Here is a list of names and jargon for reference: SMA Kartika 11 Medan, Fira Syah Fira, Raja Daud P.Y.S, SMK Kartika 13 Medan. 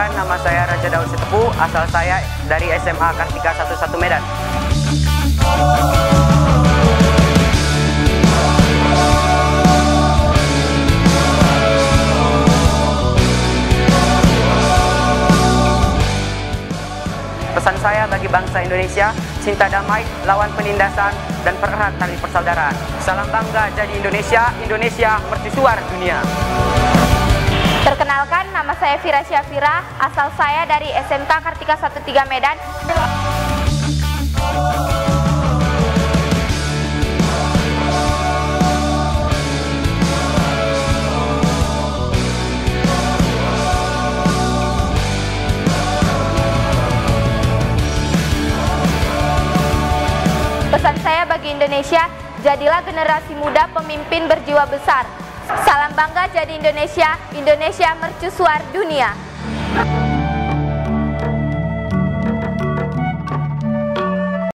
perkenalkan, nama saya Raja Daud P.Y.S, asal saya dari SMA Kartika 11 Medan. Pesan saya bagi bangsa Indonesia, cinta damai, lawan penindasan, dan pererat tali persaudaraan. Salam bangga jadi Indonesia, Indonesia mercusuar dunia. Perkenalkan, nama saya Fira Syah Fira, asal saya dari SMK Kartika 13 Medan. Pesan saya bagi Indonesia, jadilah generasi muda pemimpin berjiwa besar. Salam bangga jadi Indonesia, Indonesia mercusuar dunia.